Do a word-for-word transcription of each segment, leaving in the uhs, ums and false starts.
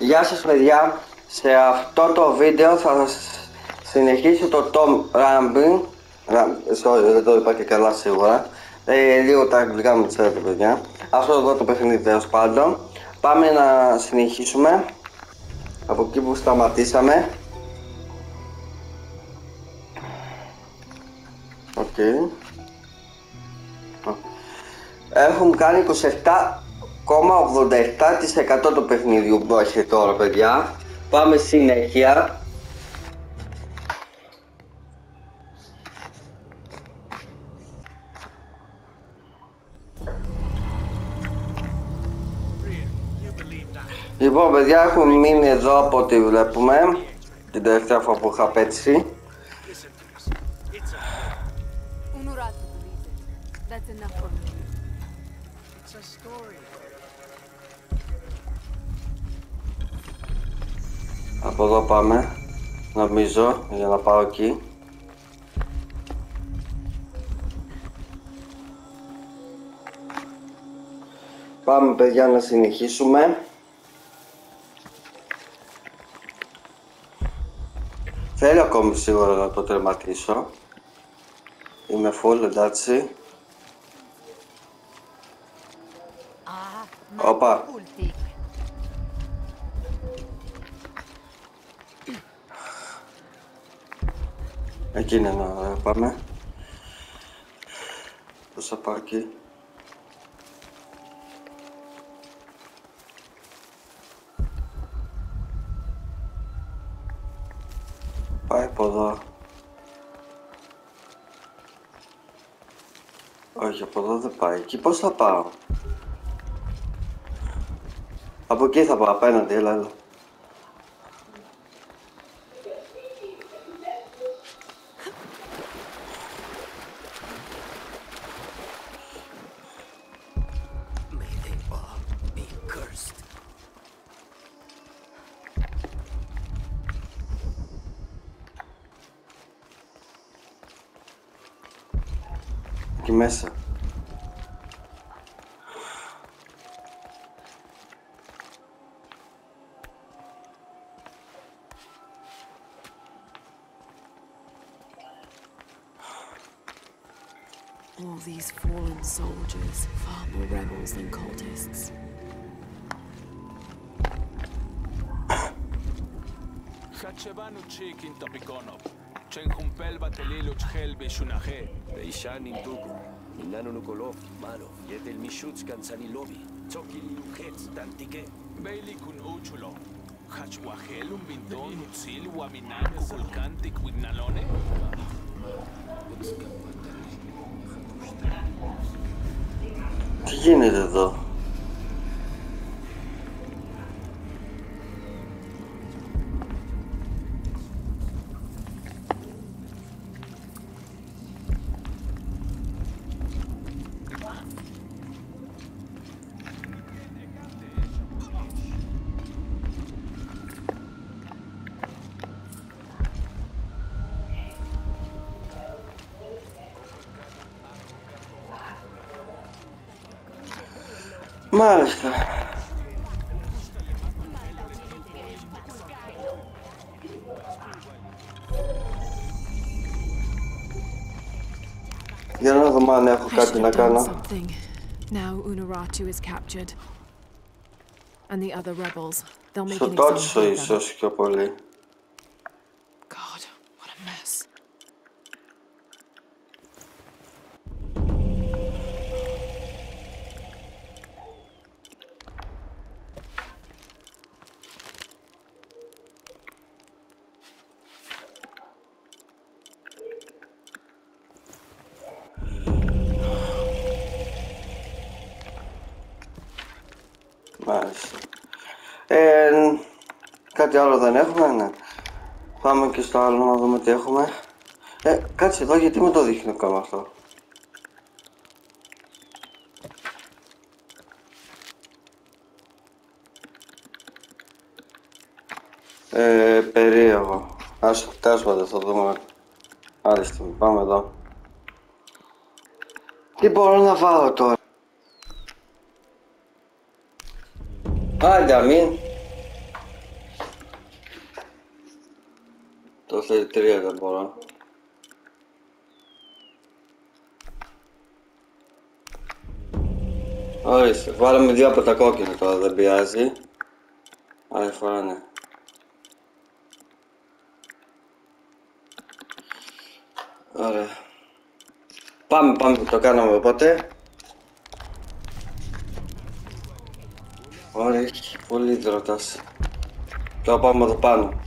Γεια σας παιδιά, σε αυτό το βίντεο θα συνεχίσω το Tom Rumbling. Sorry, δεν το είπα και καλά σίγουρα. Ε, λίγο τα αγγλικά μου ξέρετε παιδιά. Αυτό εδώ το παιχνίδι τέλος πάντων. Πάμε να συνεχίσουμε από εκεί που σταματήσαμε. Οκ. Okay. Έχουμε κάνει είκοσι επτά κόμμα ογδόντα επτά τοις εκατό του παιχνιδιού που έχει τώρα παιδιά. Πάμε συνέχεια. Λοιπόν παιδιά, έχουμε μείνει εδώ από ό,τι βλέπουμε την τελευταία φορά που είχα πέτσει. Από εδώ πάμε, νομίζω, για να πάω εκεί. Πάμε παιδιά να συνεχίσουμε. Θέλω ακόμη σίγουρα να το τερματίσω. Είμαι full, εντάξει. Όπα. Εκεί είναι να πάμε. Πώς θα πάω εκεί. Πάει από εδώ. Όχι, από εδώ δεν πάει. Εκεί πώς θα πάω. Από εκεί θα πάω, απέναντι, έλα, έλα. Εκεί μέσα. All these fallen soldiers, far more rebels than cultists. Kachevanu chik in Topikonov, Chenhumpel Bateliluch Helbe Shunahe, Beishan in Dugu, Inanukolov, Malo, Yetel Mishutskan Sanilovi, Tokil Hets, Dantike, Bailikun Uchulo, Hachwahelum Bindon, Utsil, Waminan, Kulkantik with Nalone. Τι γίνεται εδώ. Μάλιστα. Για να δω αν έχω κάτι να κάνω. Στο τότσο ίσως πιο πολύ. Ε, κάτι άλλο δεν έχουμε, ναι. Πάμε και στο άλλο να δούμε τι έχουμε. Ε, κάτσε εδώ, γιατί μου το δείχνει ακόμα αυτό. Ε, περίεργο. Ας φτάσουμε, θα δούμε. Άλλη στιγμή, πάμε εδώ. Τι μπορώ να βάλω τώρα. Άντε αμήν. Το θέλει τρία, δεν μπορώ. Ορίστε, βάλαμε δύο από τα κόκκινα τώρα, δεν πειράζει. Άλλη φορά ναι. Ωραία. Πάμε, πάμε που το κάναμε οπότε. Ωραία, έχει πολύ υδρότας. Τώρα πάμε εδώ πάνω.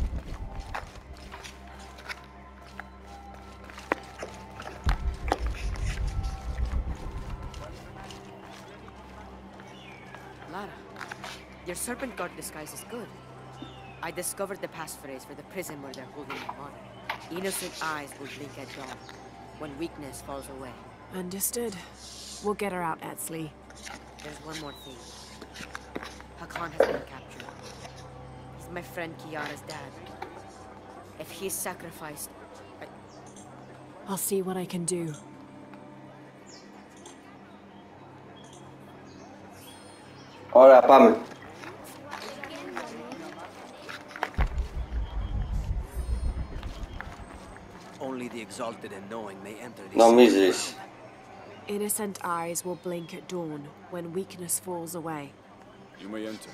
Your serpent god disguise is good. I discovered the passphrase for the prison where they're holding my mother. Innocent eyes will blink at dawn when weakness falls away. Understood. We'll get her out, Atsley. There's one more thing. Hakan has been captured. He's my friend Kiara's dad. If he's sacrificed, I... I'll see what I can do. Ωραία, πάμε. Νομίζεις. Innocent eyes will blink at dawn when weakness falls away. You may enter.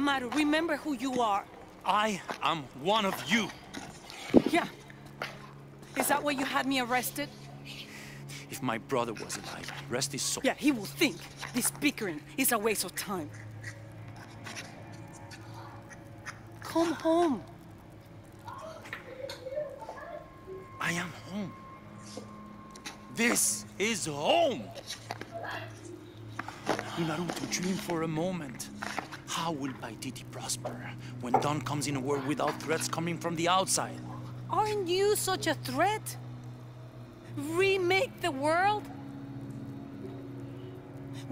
Amaru, remember who you are. I am one of you. Yeah. Is that why you had me arrested? If my brother was alive, rest his soul. Yeah, he will think this bickering is a waste of time. Come home. I am home. This is home. Unaratu, dream for a moment. How will Paititi prosper when dawn comes in a world without threats coming from the outside? Aren't you such a threat? Remake the world?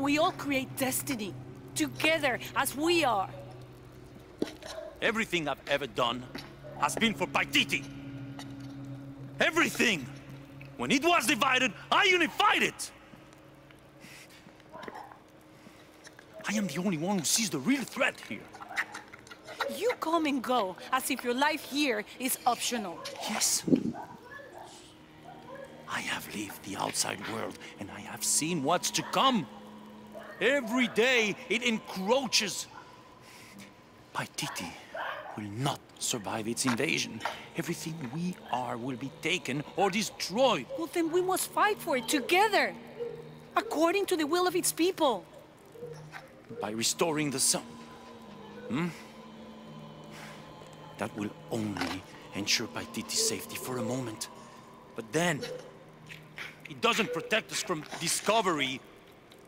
We all create destiny, together as we are. Everything I've ever done has been for Paititi. Everything! When it was divided, I unified it! I am the only one who sees the real threat here. You come and go as if your life here is optional. Yes. I have lived the outside world and I have seen what's to come. Every day it encroaches. Paititi will not survive its invasion. Everything we are will be taken or destroyed. Well, then we must fight for it together, according to the will of its people. By restoring the sun. Hmm? That will only ensure Paititi's safety for a moment. But then, it doesn't protect us from discovery,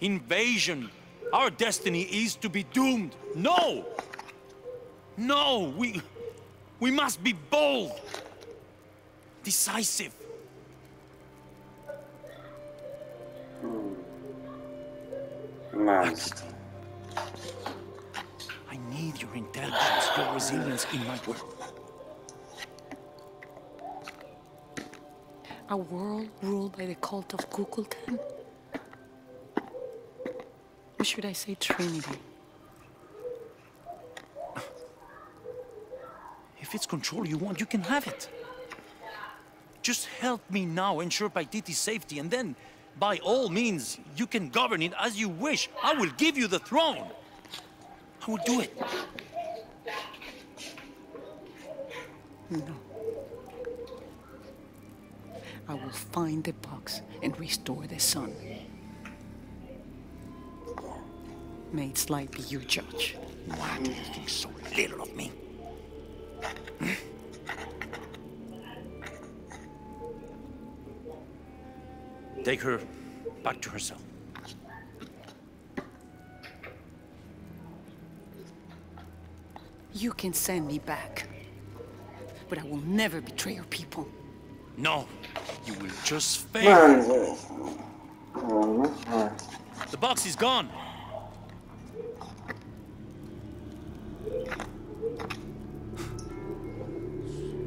invasion. Our destiny is to be doomed. No! No! We, we must be bold, decisive. Nice. I need your intelligence, your resilience in my world. A world ruled by the cult of Kukulcan? Or should I say Trinity? If it's control you want, you can have it. Just help me now ensure Paititi's safety, and then, by all means, you can govern it as you wish. I will give you the throne. I will do it. No. I will find the box and restore the sun. May its light be your judge. Why do you think so little of me? Take her back to herself. You can send me back, but I will never betray your people. No, you will just fail. The box is gone.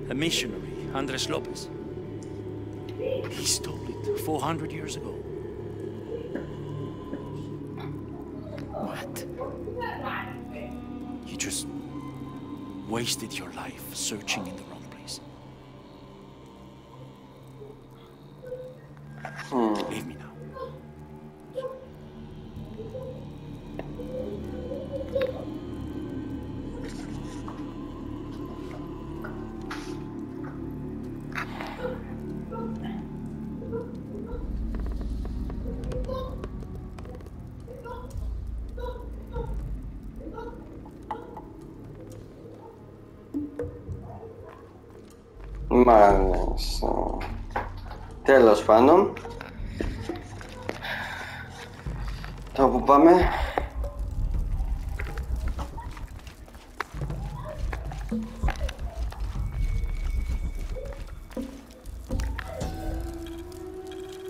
A missionary, Andres Lopez. He stole it four hundred years ago. What? You just wasted your life searching in the wrong place. Hmm. Leave me now. Μάλιστα. Τέλος πάντων. Τώρα που πάμε.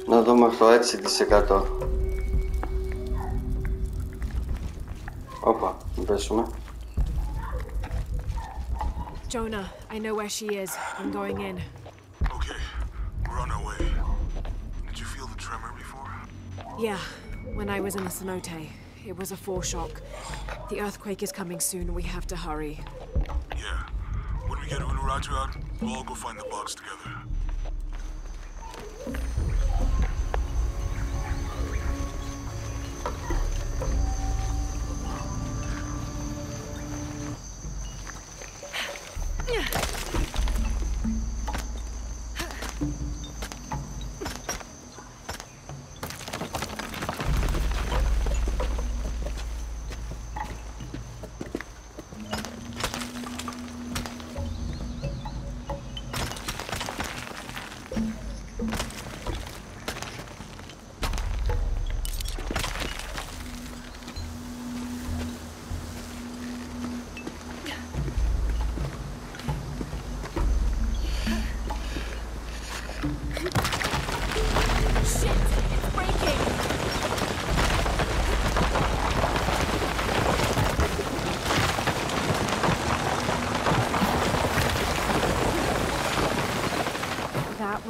Να δούμε το έξι τοις εκατό. Όπα, μην πέσουμε. Jonah, I know where she is. I'm going in. Okay, we're on our way. Did you feel the tremor before? Yeah, when I was in the cenote. It was a foreshock. The earthquake is coming soon. We have to hurry. Yeah, when we get Unaratu out, we'll all go find the box together.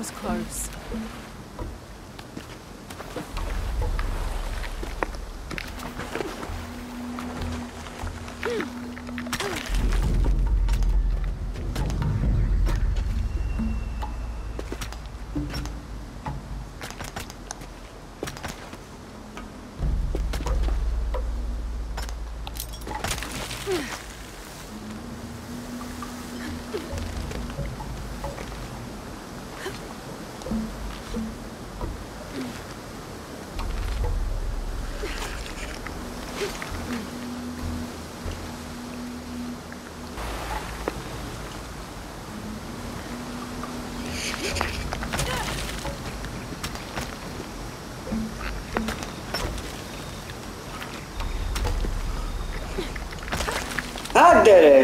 Was close. Did it.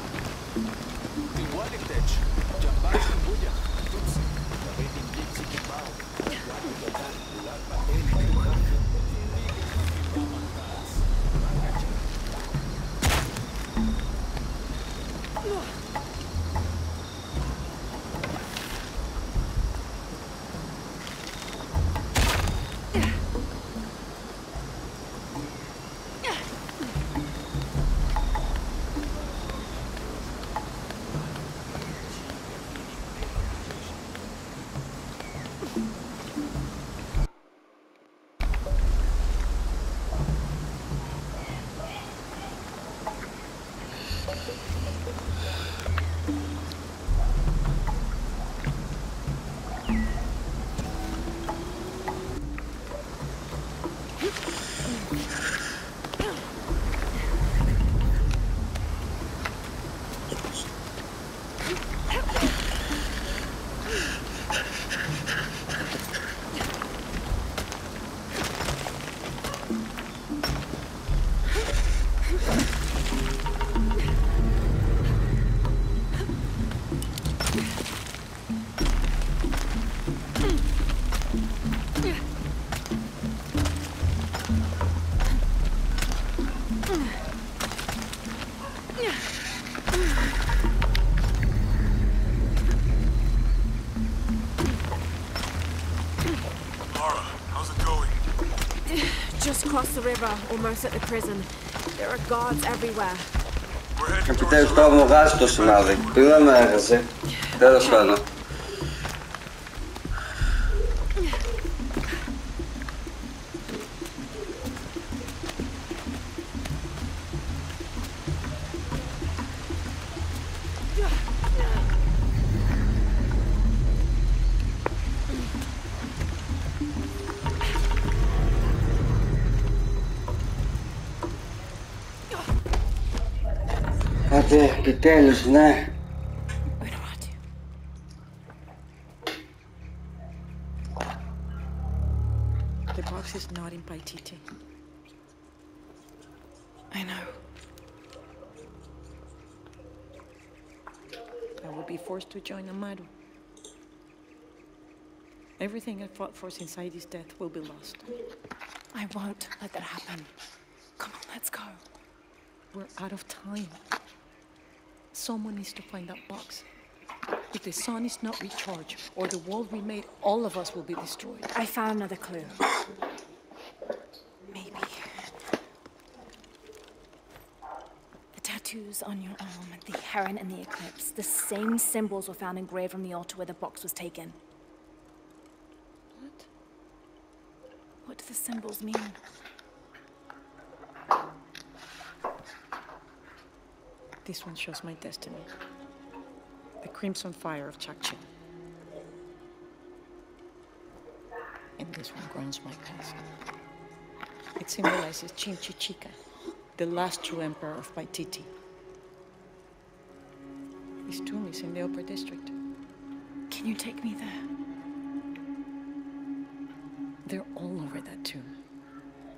Lara, how's it going? Just crossed the river, almost at the prison. There are guards everywhere. Επιτέλους το άβμο βγάζει το σημάδι. Πήγαμε έγαζε. Δεν το σπάνω. Επιτέλους, ναι. The box is not in Paititi. I know. I will be forced to join Amaru. Everything I fought for since Idi's death will be lost. I won't let that happen. Come on, let's go. We're out of time. Someone needs to find that box. If the sun is not recharged, or the world we made, all of us will be destroyed. I found another clue. Maybe. The tattoos on your arm, the heron and the eclipse, the same symbols were found engraved on the altar where the box was taken. What? What do the symbols mean? This one shows my destiny. The crimson fire of Chak-Chin. And this one grounds my past. It symbolizes Chinchichika, the last true emperor of Paititi. His tomb is in the upper district. Can you take me there? They're all over that tomb.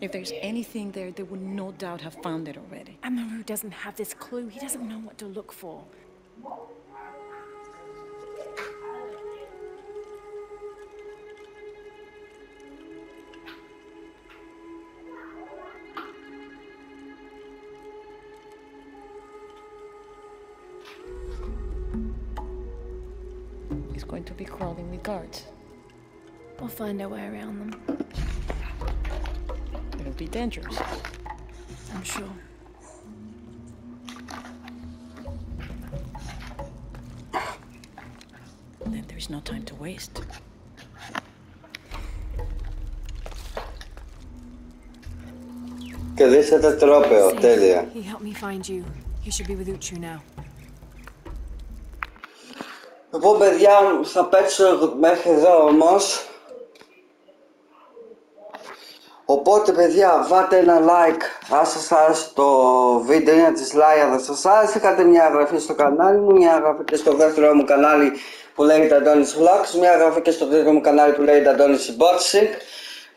If there's anything there, they would no doubt have found it already. Amaru doesn't have this clue. He doesn't know what to look for. He's going to be crawling with guards. We'll find our way around them. Be dangerous. I'm sure. Then there's no time to waste. Okay, this is the trope, Telia. He helped me find you. You should be with Ucu now. Εγώ, παιδιά, θα παίξω μέχρι εδώ όμως. Οπότε, παιδιά, βάτε ένα like αν σας άρεσε το βίντεο ή ένα dislike αν σας άρεσε. Κάντε μια εγγραφή στο κανάλι μου, μια εγγραφή και στο δεύτερο μου κανάλι που λέγεται Αντώνης Vlogs, μια εγγραφή και στο τρίτο μου κανάλι που λέγεται Αντώνης Υμπότσι.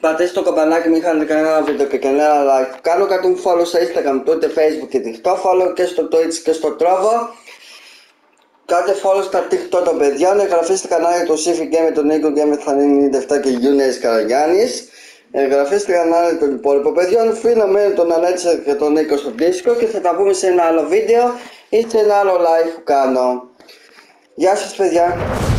Πατήστε το καμπανάκι, μην χάνετε κανένα βίντεο και κανένα like. Κάνω κάτι μου follow στο Instagram, Twitter, Facebook και TikTok, follow και στο Twitch και στο Trovo. Κάντε follow στα TikTok των παιδιών, εγγραφή στα κανάλια του Σύφη και με τον Νίκο και με Θανίνη ενενήντα επτά και Γιούνες Καραγιάννης. Εγγραφή στη κανάλι των υπόλοιπων παιδιών, φίλο με τον Αλέξη και τον Νίκο στον δίσκο και θα τα πούμε σε ένα άλλο βίντεο ή σε ένα άλλο live που κάνω. Γεια σας παιδιά!